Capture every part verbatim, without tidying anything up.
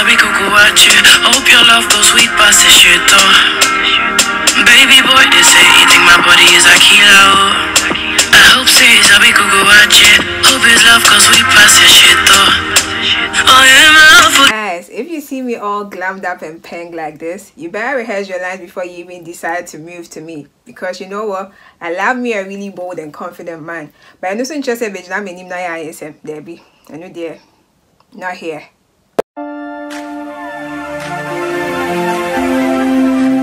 I be Coco watching. Hope your love goes sweet past this shit though. Baby boy, they say you think my body is a kilo. I hope says I be Coco watching. Hope his love goes sweet past this shit though. Oh yeah, my guys, if you see me all glammed up and pink like this, you better rehearse your lines before you even decide to move to me. Because you know what? I love me a really bold and confident man. But I know some just a bitch that many naya is a baby. I know there. Not here.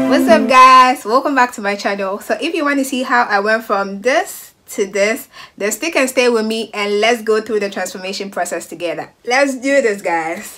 What's up guys, welcome back to my channel. So if you want to see how I went from this to this, then stick and stay with me and let's go through the transformation process together. Let's do this guys.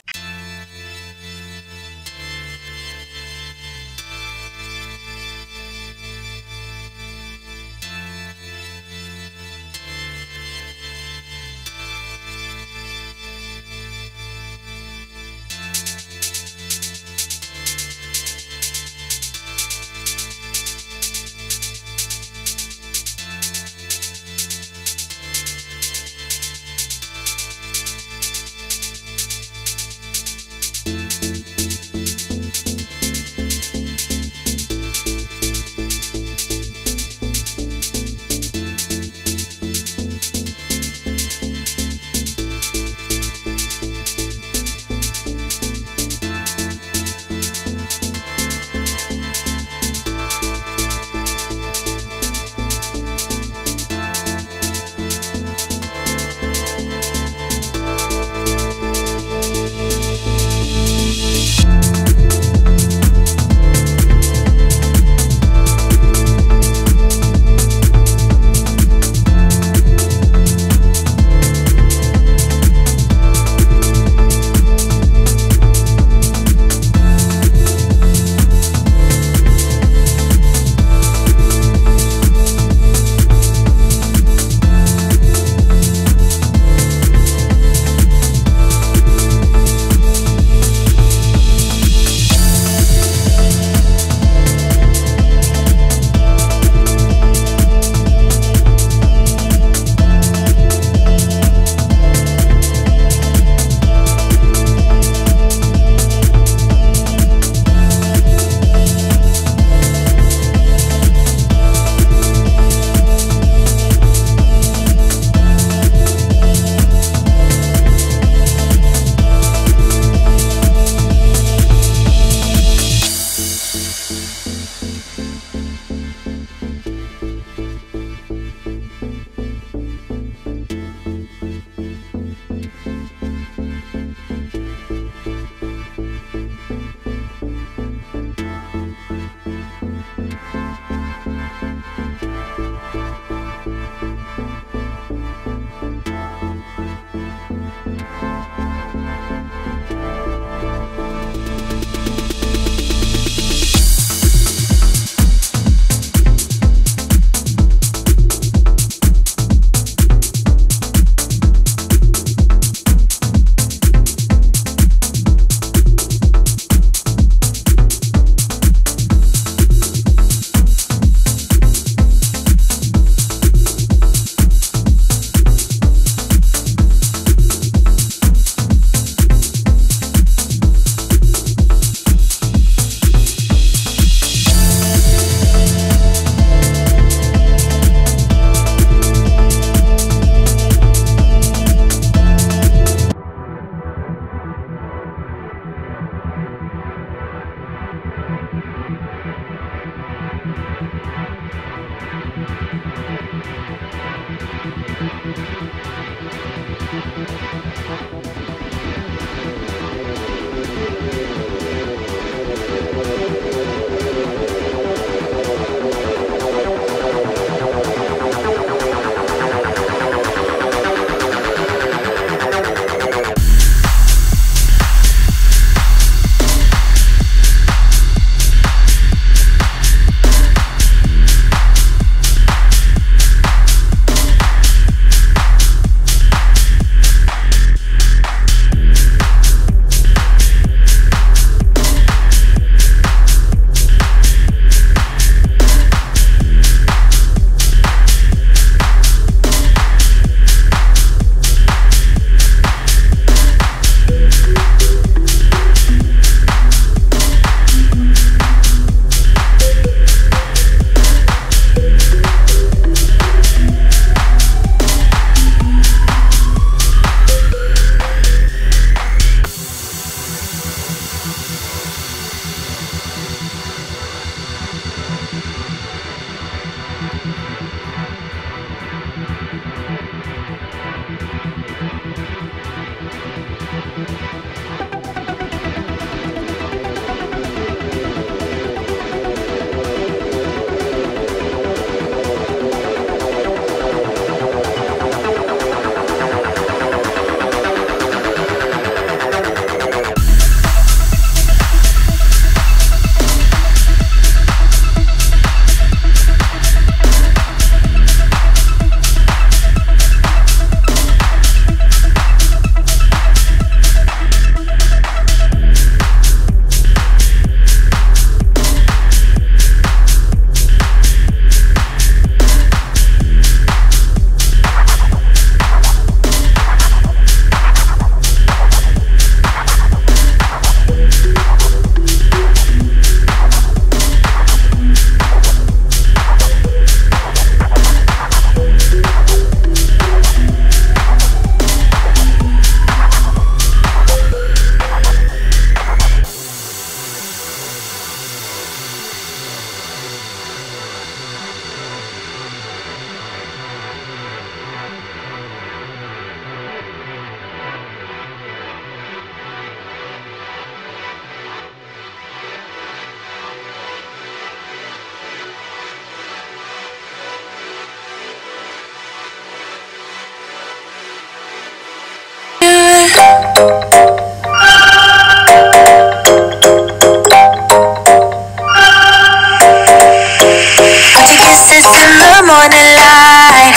on a lie.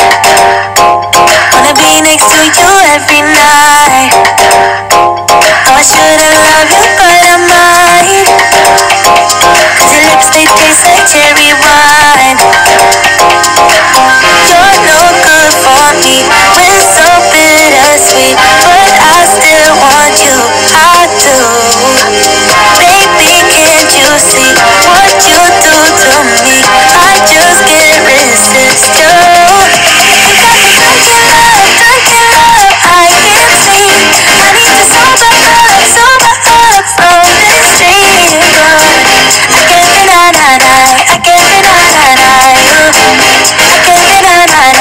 Wanna be next to you every night. How I should've loved you, but I might. Cause your lips, they taste like cherry wine. You're no good for me. We're so bittersweet, but I still want you, I do. Baby, can't you see what you do to me? I just can't resist you. I can't give up, can't give up, I can't sleep. I need to sober up, sober up from this dream. I can't deny, deny, I can't deny, deny you. I can't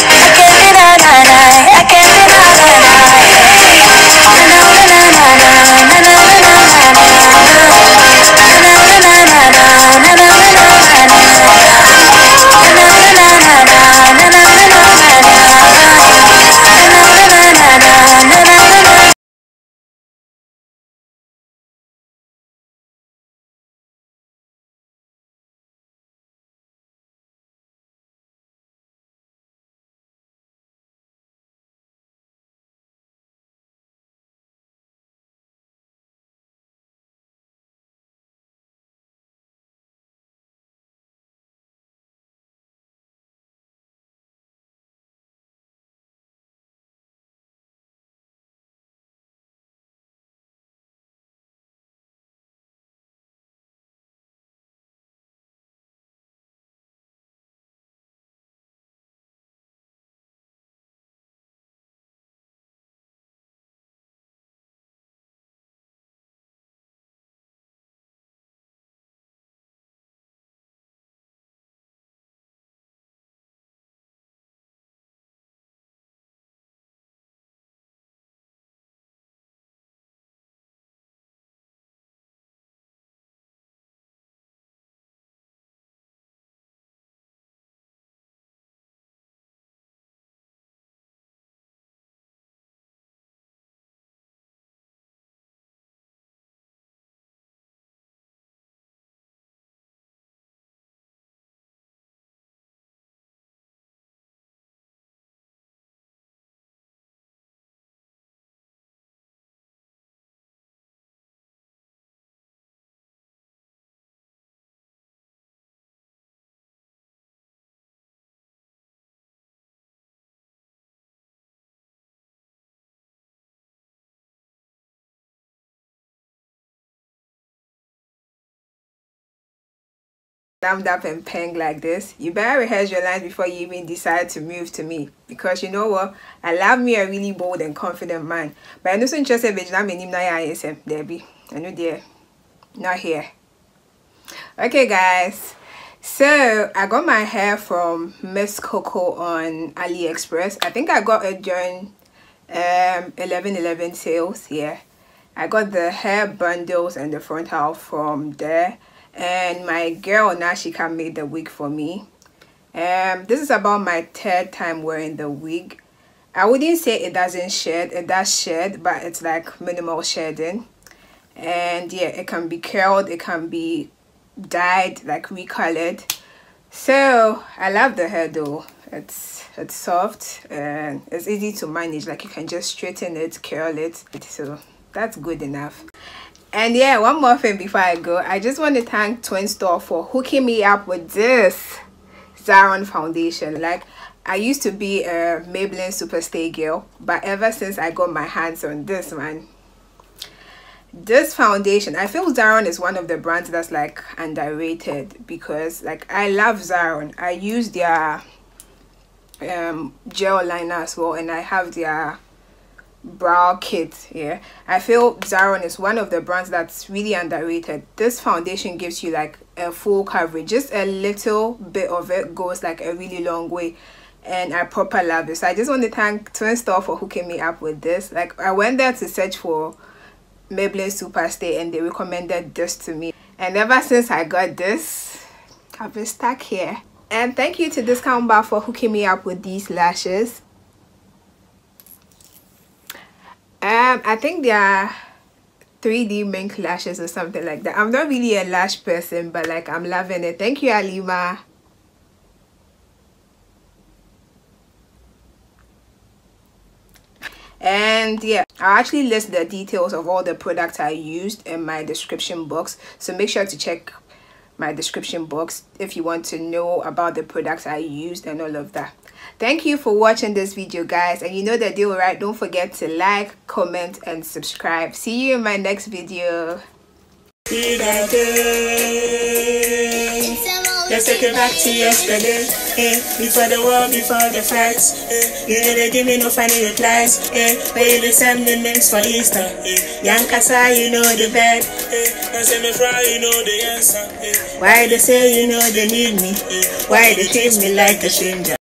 deny, deny, I can't deny, deny you. Damn up and peng like this, you better rehearse your lines before you even decide to move to me, because you know what, I love me a really bold and confident man, but I know so interested in not many ism debbie I know there not here. Okay guys, so I got my hair from Miss Coco on AliExpress. I think I got it during um eleven eleven sales. Yeah, I got the hair bundles and the front half from there. And my girl Nashika made the wig for me. Um, this is about my third time wearing the wig. I wouldn't say it doesn't shed, it does shed, but it's like minimal shedding. And yeah, it can be curled, it can be dyed, like recolored. So I love the hair though. It's it's soft and it's easy to manage. Like you can just straighten it, curl it. So that's good enough. And yeah, one more thing before I go, I just want to thank Twin Store for hooking me up with this Zaron foundation. Like, I used to be a Maybelline Superstay girl, but ever since I got my hands on this one, this foundation, I feel Zaron is one of the brands that's like underrated, because like I love Zaron. I use their um gel liner as well, and I have their brow kit. Yeah, I feel Zaron is one of the brands that's really underrated. This foundation gives you like a full coverage. Just a little bit of it goes like a really long way, and I proper love it. So I just want to thank Twin Store for hooking me up with this. Like, I went there to search for Maybelline Superstay and they recommended this to me, and ever since I got this, I've been stuck here. And thank you to Discount Bar for hooking me up with these lashes. um I think they are three D mink lashes or something like that. I'm not really a lash person, but like I'm loving it. Thank you, Alima. And yeah, I'll actually list the details of all the products I used in my description box, so make sure to check my description box if you want to know about the products I used and all of that. Thank you for watching this video, guys, and you know the deal, right? Don't forget to like, comment and subscribe. See you in my next video. Let's take it back to yesterday, eh? Before the war, before the fights, eh? You know they give me no funny replies, eh? But you look send me names for Easter, eh? Young Kasa, you know the bed, eh? And send me fry, you know the answer, eh? Why they say you know they need me, eh? Why they treat me like a stranger?